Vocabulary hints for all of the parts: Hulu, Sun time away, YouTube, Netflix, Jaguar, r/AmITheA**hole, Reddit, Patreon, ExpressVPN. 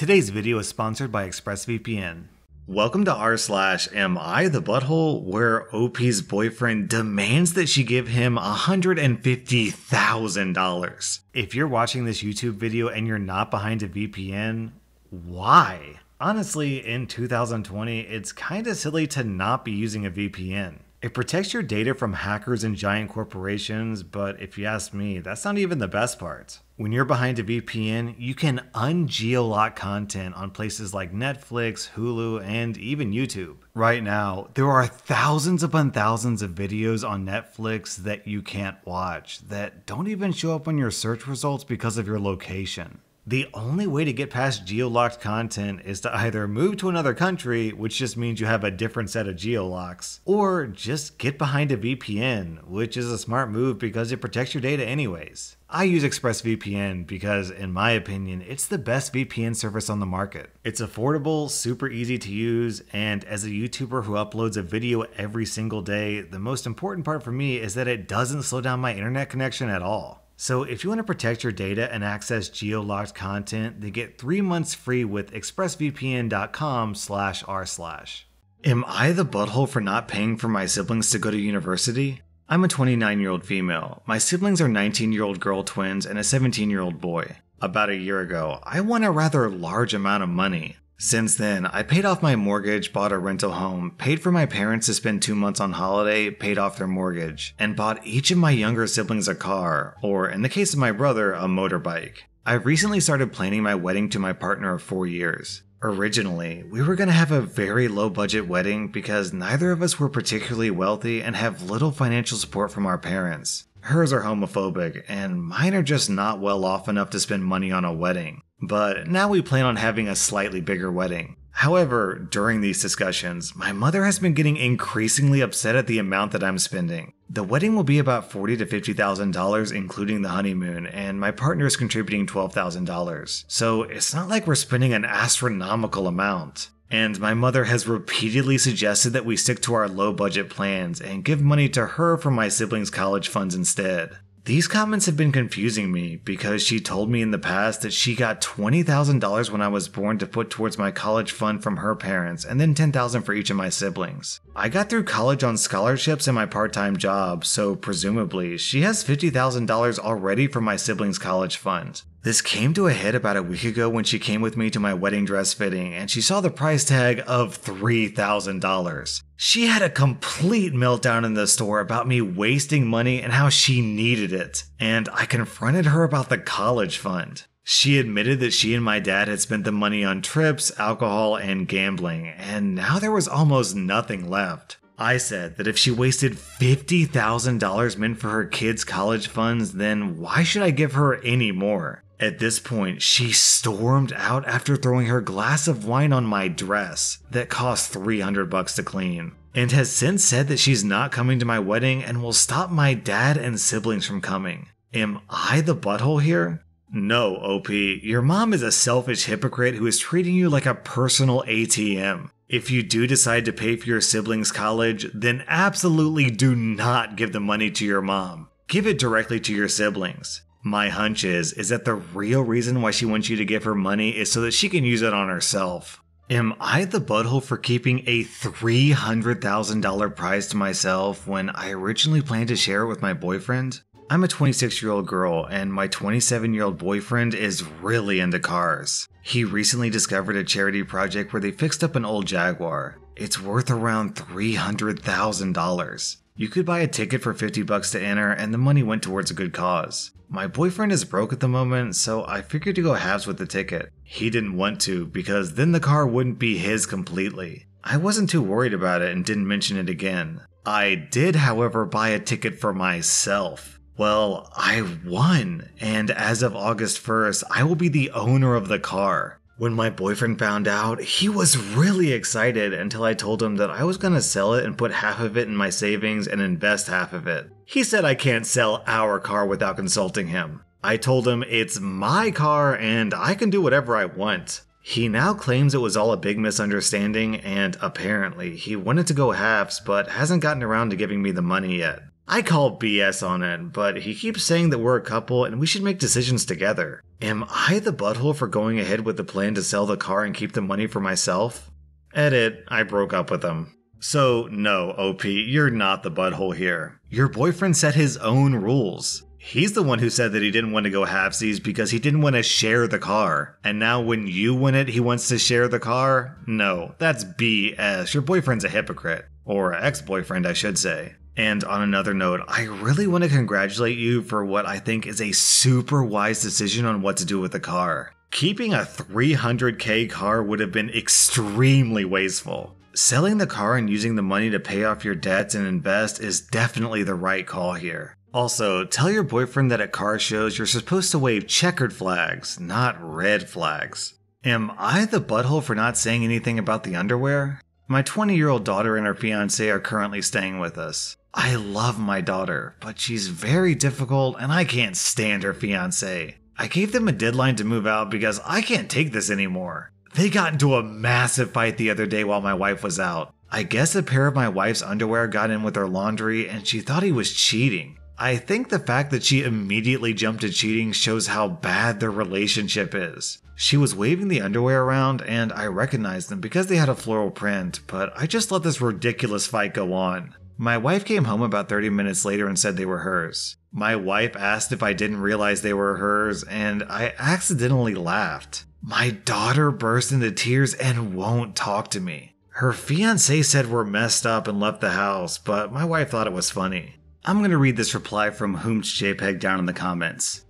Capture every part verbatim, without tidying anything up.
Today's video is sponsored by ExpressVPN. Welcome to r slash am I the butthole, where O P's boyfriend demands that she give him one hundred fifty thousand dollars. If you're watching this YouTube video and you're not behind a V P N, why? Honestly, in two thousand twenty, it's kinda silly to not be using a V P N. It protects your data from hackers and giant corporations, but if you ask me, that's not even the best part. When you're behind a V P N, you can un-geolock content on places like Netflix, Hulu, and even YouTube. Right now, there are thousands upon thousands of videos on Netflix that you can't watch, that don't even show up on your search results because of your location. The only way to get past geolocked content is to either move to another country, which just means you have a different set of geolocks, or just get behind a V P N, which is a smart move because it protects your data anyways. I use ExpressVPN because, in my opinion, it's the best V P N service on the market. It's affordable, super easy to use, and as a YouTuber who uploads a video every single day, the most important part for me is that it doesn't slow down my internet connection at all. So if you want to protect your data and access geo-locked content, then get three months free with expressvpn dot com slash r slash. Am I the butthole for not paying for my siblings to go to university? I'm a twenty-nine-year-old female. My siblings are nineteen-year-old girl twins and a seventeen-year-old boy. About a year ago, I won a rather large amount of money. Since then, I paid off my mortgage, bought a rental home, paid for my parents to spend two months on holiday, paid off their mortgage, and bought each of my younger siblings a car, or in the case of my brother, a motorbike. I recently started planning my wedding to my partner of four years. Originally, we were going to have a very low-budget wedding because neither of us were particularly wealthy and have little financial support from our parents. Hers are homophobic, and mine are just not well off enough to spend money on a wedding. But now we plan on having a slightly bigger wedding. However, during these discussions, my mother has been getting increasingly upset at the amount that I'm spending. The wedding will be about forty thousand to fifty thousand dollars including the honeymoon, and my partner is contributing twelve thousand dollars. So it's not like we're spending an astronomical amount. And my mother has repeatedly suggested that we stick to our low-budget plans and give money to her from my siblings' college funds instead. These comments have been confusing me because she told me in the past that she got twenty thousand dollars when I was born to put towards my college fund from her parents, and then ten thousand dollars for each of my siblings. I got through college on scholarships and my part-time job, so presumably she has fifty thousand dollars already from my siblings' college fund. This came to a head about a week ago when she came with me to my wedding dress fitting and she saw the price tag of three thousand dollars. She had a complete meltdown in the store about me wasting money and how she needed it, and I confronted her about the college fund. She admitted that she and my dad had spent the money on trips, alcohol, and gambling, and now there was almost nothing left. I said that if she wasted fifty thousand dollars meant for her kids' college funds, then why should I give her any more? At this point, she stormed out after throwing her glass of wine on my dress that cost three hundred bucks to clean, and has since said that she's not coming to my wedding and will stop my dad and siblings from coming. Am I the butthole here? No, O P, your mom is a selfish hypocrite who is treating you like a personal A T M. If you do decide to pay for your siblings' college, then absolutely do not give the money to your mom. Give it directly to your siblings. My hunch is, is that the real reason why she wants you to give her money is so that she can use it on herself. Am I the butthole for keeping a three hundred thousand dollar prize to myself when I originally planned to share it with my boyfriend? I'm a twenty-six-year-old girl, and my twenty-seven-year-old boyfriend is really into cars. He recently discovered a charity project where they fixed up an old Jaguar. It's worth around three hundred thousand dollars. You could buy a ticket for fifty bucks to enter, and the money went towards a good cause. My boyfriend is broke at the moment, so I figured to go halves with the ticket. He didn't want to, because then the car wouldn't be his completely. I wasn't too worried about it and didn't mention it again. I did, however, buy a ticket for myself. Well, I won, and as of August first, I will be the owner of the car. When my boyfriend found out, he was really excited until I told him that I was going to sell it and put half of it in my savings and invest half of it. He said I can't sell our car without consulting him. I told him it's my car and I can do whatever I want. He now claims it was all a big misunderstanding, and apparently he wanted to go halves but hasn't gotten around to giving me the money yet. I call B S on it, but he keeps saying that we're a couple and we should make decisions together. Am I the butthole for going ahead with the plan to sell the car and keep the money for myself? Edit, I broke up with him. So no, O P, you're not the butthole here. Your boyfriend set his own rules. He's the one who said that he didn't want to go halfsies because he didn't want to share the car. And now when you win it, he wants to share the car? No, that's B S. Your boyfriend's a hypocrite. Or ex-boyfriend, I should say. And on another note, I really want to congratulate you for what I think is a super wise decision on what to do with the car. Keeping a three hundred K car would have been extremely wasteful. Selling the car and using the money to pay off your debts and invest is definitely the right call here. Also, tell your boyfriend that at car shows you're supposed to wave checkered flags, not red flags. Am I the butthole for not saying anything about the underwear? My twenty-year-old daughter and her fiancé are currently staying with us. I love my daughter, but she's very difficult and I can't stand her fiancé. I gave them a deadline to move out because I can't take this anymore. They got into a massive fight the other day while my wife was out. I guess a pair of my wife's underwear got in with her laundry and she thought he was cheating. I think the fact that she immediately jumped to cheating shows how bad their relationship is. She was waving the underwear around and I recognized them because they had a floral print, but I just let this ridiculous fight go on. My wife came home about thirty minutes later and said they were hers. My wife asked if I didn't realize they were hers and I accidentally laughed. My daughter burst into tears and won't talk to me. Her fiancé said we're messed up and left the house, but my wife thought it was funny. I'm gonna read this reply from Hoom's J peg down in the comments.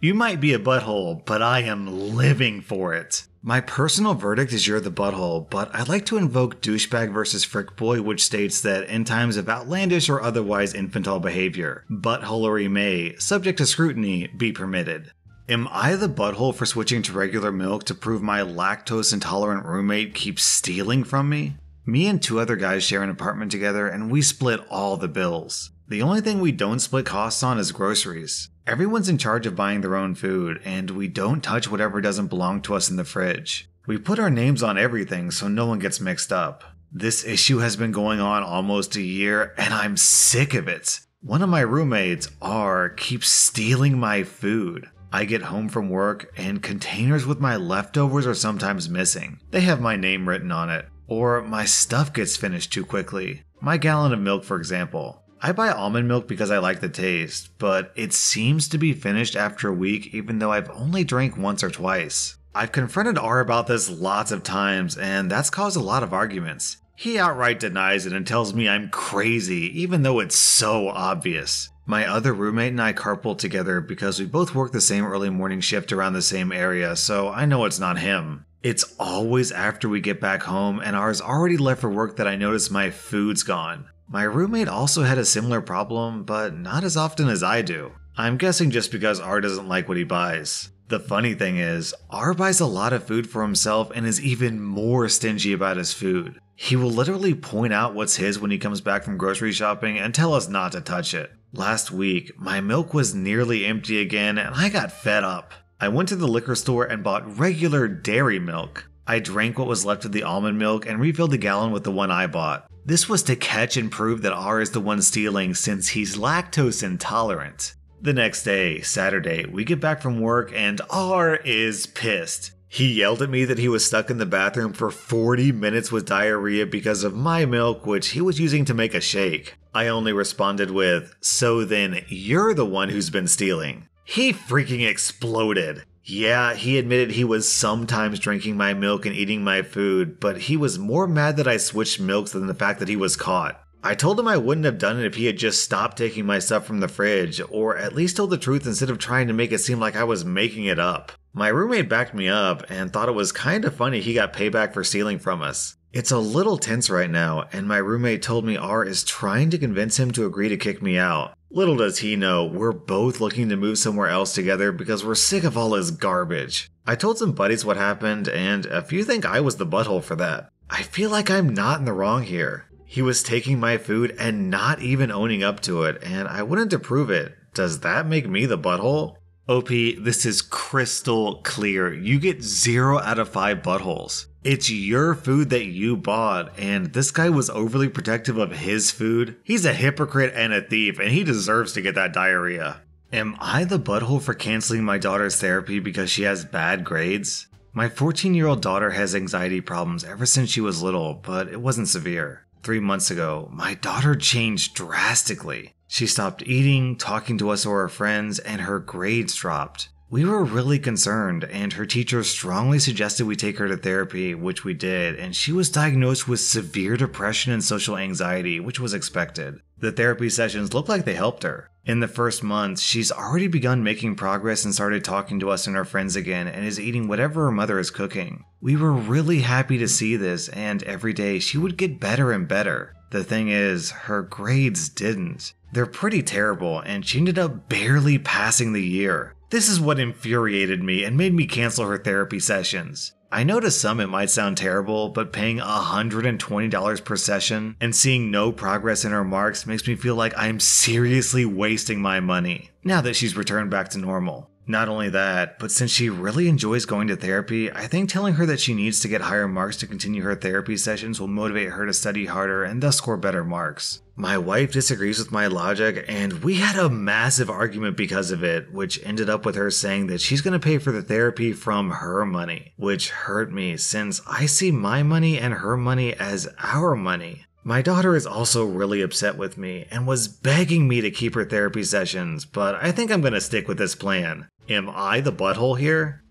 You might be a butthole, but I am living for it. My personal verdict is you're the butthole, but I like to invoke douchebag versus frick boy, which states that in times of outlandish or otherwise infantile behavior, buttholery may, subject to scrutiny, be permitted. Am I the butthole for switching to regular milk to prove my lactose intolerant roommate keeps stealing from me? Me and two other guys share an apartment together and we split all the bills. The only thing we don't split costs on is groceries. Everyone's in charge of buying their own food and we don't touch whatever doesn't belong to us in the fridge. We put our names on everything so no one gets mixed up. This issue has been going on almost a year and I'm sick of it. One of my roommates, R, keeps stealing my food. I get home from work and containers with my leftovers are sometimes missing. They have my name written on it. Or my stuff gets finished too quickly. My gallon of milk, for example. I buy almond milk because I like the taste, but it seems to be finished after a week even though I've only drank once or twice. I've confronted R about this lots of times and that's caused a lot of arguments. He outright denies it and tells me I'm crazy even though it's so obvious. My other roommate and I carpool together because we both work the same early morning shift around the same area, so I know it's not him. It's always after we get back home and ours already left for work that I notice my food's gone. My roommate also had a similar problem, but not as often as I do. I'm guessing just because R doesn't like what he buys. The funny thing is, R buys a lot of food for himself and is even more stingy about his food. He will literally point out what's his when he comes back from grocery shopping and tell us not to touch it. Last week, my milk was nearly empty again and I got fed up. I went to the liquor store and bought regular dairy milk. I drank what was left of the almond milk and refilled the gallon with the one I bought. This was to catch and prove that R is the one stealing since he's lactose intolerant. The next day, Saturday, we get back from work and R is pissed. He yelled at me that he was stuck in the bathroom for forty minutes with diarrhea because of my milk, which he was using to make a shake. I only responded with, "So then you're the one who's been stealing." He freaking exploded. Yeah, he admitted he was sometimes drinking my milk and eating my food, but he was more mad that I switched milks than the fact that he was caught. I told him I wouldn't have done it if he had just stopped taking my stuff from the fridge, or at least told the truth instead of trying to make it seem like I was making it up. My roommate backed me up and thought it was kind of funny he got payback for stealing from us. It's a little tense right now, and my roommate told me R is trying to convince him to agree to kick me out. Little does he know, we're both looking to move somewhere else together because we're sick of all his garbage. I told some buddies what happened, and a few think I was the butthole for that. I feel like I'm not in the wrong here. He was taking my food and not even owning up to it, and I wanted to prove it. Does that make me the butthole? O P, this is crystal clear. You get zero out of five buttholes. It's your food that you bought, and this guy was overly protective of his food. He's a hypocrite and a thief, and he deserves to get that diarrhea. Am I the butthole for canceling my daughter's therapy because she has bad grades? My fourteen-year-old daughter has anxiety problems ever since she was little, but it wasn't severe. Three months ago, my daughter changed drastically. She stopped eating, talking to us or her friends, and her grades dropped. We were really concerned, and her teacher strongly suggested we take her to therapy, which we did, and she was diagnosed with severe depression and social anxiety, which was expected. The therapy sessions looked like they helped her. In the first month, she's already begun making progress and started talking to us and her friends again, and is eating whatever her mother is cooking. We were really happy to see this, and every day she would get better and better. The thing is, her grades didn't. They're pretty terrible, and she ended up barely passing the year. This is what infuriated me and made me cancel her therapy sessions. I know to some it might sound terrible, but paying one hundred twenty dollars per session and seeing no progress in her marks makes me feel like I'm seriously wasting my money, now that she's returned back to normal. Not only that, but since she really enjoys going to therapy, I think telling her that she needs to get higher marks to continue her therapy sessions will motivate her to study harder and thus score better marks. My wife disagrees with my logic, and we had a massive argument because of it, which ended up with her saying that she's going to pay for the therapy from her money, which hurt me since I see my money and her money as our money. My daughter is also really upset with me and was begging me to keep her therapy sessions, but I think I'm gonna stick with this plan. Am I the butthole here?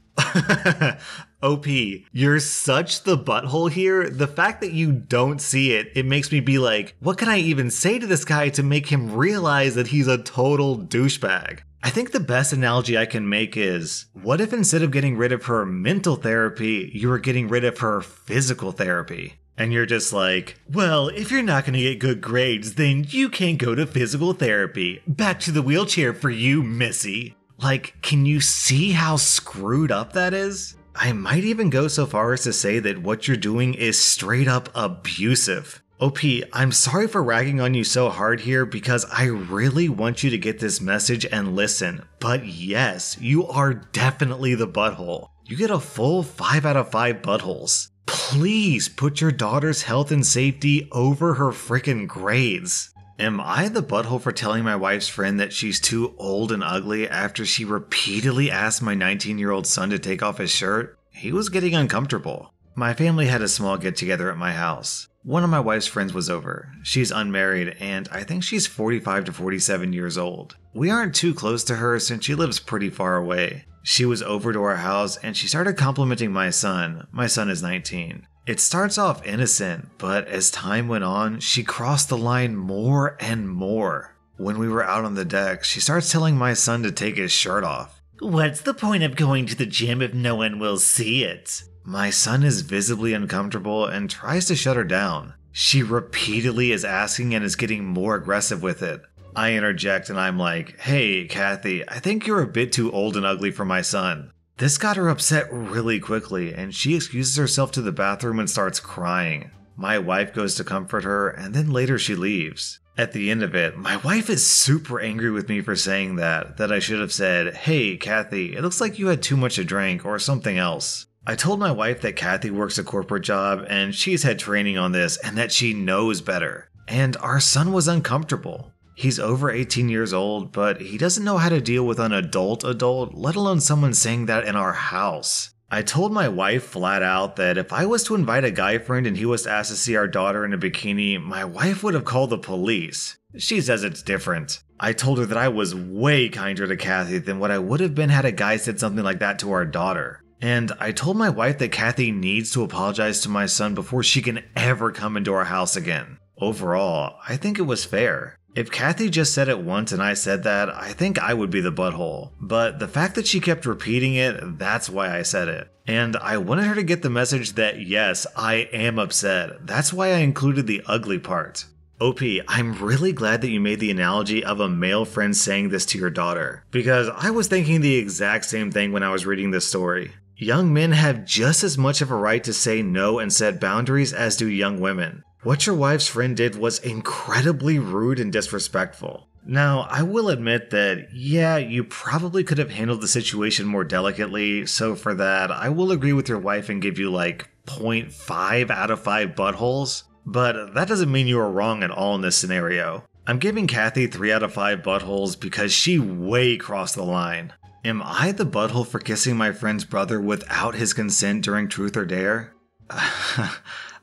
O P, you're such the butthole here. The fact that you don't see it, it makes me be like, what can I even say to this guy to make him realize that he's a total douchebag? I think the best analogy I can make is, what if instead of getting rid of her mental therapy, you were getting rid of her physical therapy? And you're just like, well, if you're not gonna get good grades, then you can't go to physical therapy. Back to the wheelchair for you, Missy. Like, can you see how screwed up that is? I might even go so far as to say that what you're doing is straight up abusive. O P, I'm sorry for ragging on you so hard here because I really want you to get this message and listen, but yes, you are definitely the butthole. You get a full five out of five buttholes. Please put your daughter's health and safety over her frickin' grades. Am I the butthole for telling my wife's friend that she's too old and ugly after she repeatedly asked my nineteen-year-old son to take off his shirt? He was getting uncomfortable. My family had a small get-together at my house. One of my wife's friends was over. She's unmarried, and I think she's forty-five to forty-seven years old. We aren't too close to her since she lives pretty far away. She was over to our house and she started complimenting my son. My son is nineteen. It starts off innocent, but as time went on, she crossed the line more and more. When we were out on the deck, she starts telling my son to take his shirt off. What's the point of going to the gym if no one will see it? My son is visibly uncomfortable and tries to shut her down. She repeatedly is asking and is getting more aggressive with it. I interject and I'm like, hey, Kathy, I think you're a bit too old and ugly for my son. This got her upset really quickly, and she excuses herself to the bathroom and starts crying. My wife goes to comfort her, and then later she leaves. At the end of it, my wife is super angry with me for saying that, that I should have said, hey, Kathy, it looks like you had too much to drink or something else. I told my wife that Kathy works a corporate job and she's had training on this and that she knows better. And our son was uncomfortable. He's over eighteen years old, but he doesn't know how to deal with an adult adult, let alone someone saying that in our house. I told my wife flat out that if I was to invite a guy friend and he was to ask to see our daughter in a bikini, my wife would have called the police. She says it's different. I told her that I was way kinder to Kathy than what I would have been had a guy said something like that to our daughter. And I told my wife that Kathy needs to apologize to my son before she can ever come into our house again. Overall, I think it was fair. If Kathy just said it once and I said that, I think I would be the butthole. But the fact that she kept repeating it, that's why I said it. And I wanted her to get the message that yes, I am upset. That's why I included the ugly part. O P, I'm really glad that you made the analogy of a male friend saying this to your daughter. Because I was thinking the exact same thing when I was reading this story. Young men have just as much of a right to say no and set boundaries as do young women. What your wife's friend did was incredibly rude and disrespectful. Now, I will admit that, yeah, you probably could have handled the situation more delicately, so for that, I will agree with your wife and give you like zero point five out of five buttholes, but that doesn't mean you are wrong at all in this scenario. I'm giving Kathy three out of five buttholes because she way crossed the line. Am I the butthole for kissing my friend's brother without his consent during Truth or Dare?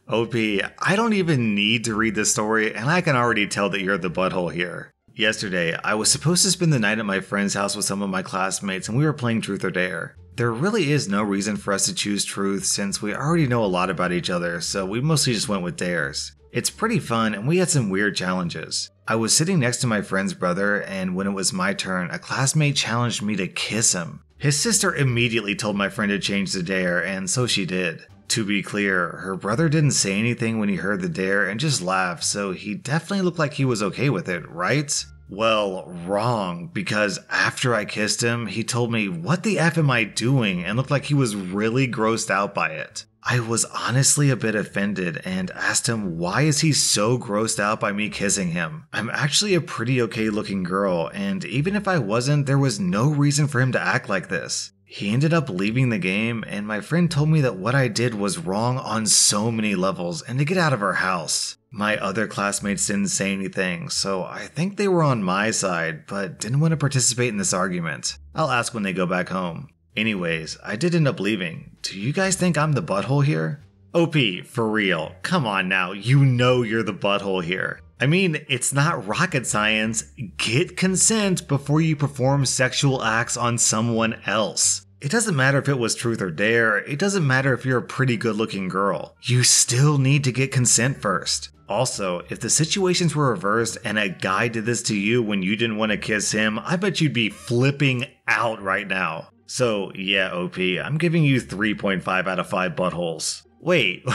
O P, I don't even need to read this story, and I can already tell that you're the butthole here. Yesterday, I was supposed to spend the night at my friend's house with some of my classmates and we were playing Truth or Dare. There really is no reason for us to choose Truth since we already know a lot about each other, so we mostly just went with Dares. It's pretty fun and we had some weird challenges. I was sitting next to my friend's brother and when it was my turn, a classmate challenged me to kiss him. His sister immediately told my friend to change the dare and so she did. To be clear, her brother didn't say anything when he heard the dare and just laughed, so he definitely looked like he was okay with it, right? Well, wrong, because after I kissed him, he told me, "What the F am I doing?" and looked like he was really grossed out by it. I was honestly a bit offended and asked him why is he so grossed out by me kissing him. I'm actually a pretty okay looking girl, and even if I wasn't, there was no reason for him to act like this. He ended up leaving the game, and my friend told me that what I did was wrong on so many levels and to get out of her house. My other classmates didn't say anything, so I think they were on my side, but didn't want to participate in this argument. I'll ask when they go back home. Anyways, I did end up leaving. Do you guys think I'm the butthole here? O P, for real, come on now, you know you're the butthole here. I mean, it's not rocket science. Get consent before you perform sexual acts on someone else. It doesn't matter if it was Truth or Dare, it doesn't matter if you're a pretty good looking girl. You still need to get consent first. Also, if the situations were reversed and a guy did this to you when you didn't want to kiss him, I bet you'd be flipping out right now. So yeah, O P, I'm giving you three point five out of five buttholes. Wait,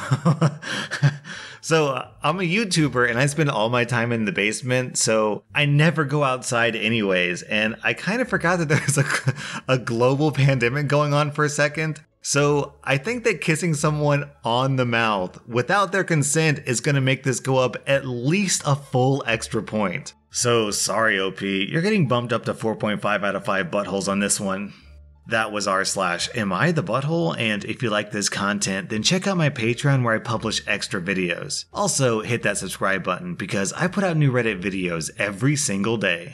so uh, I'm a YouTuber and I spend all my time in the basement, so I never go outside anyways, and I kind of forgot that there's a, a global pandemic going on for a second. So I think that kissing someone on the mouth without their consent is going to make this go up at least a full extra point. So sorry, O P, you're getting bumped up to four point five out of five buttholes on this one. That was r slash am I the butthole, and if you like this content, then check out my Patreon where I publish extra videos. Also, hit that subscribe button because I put out new Reddit videos every single day.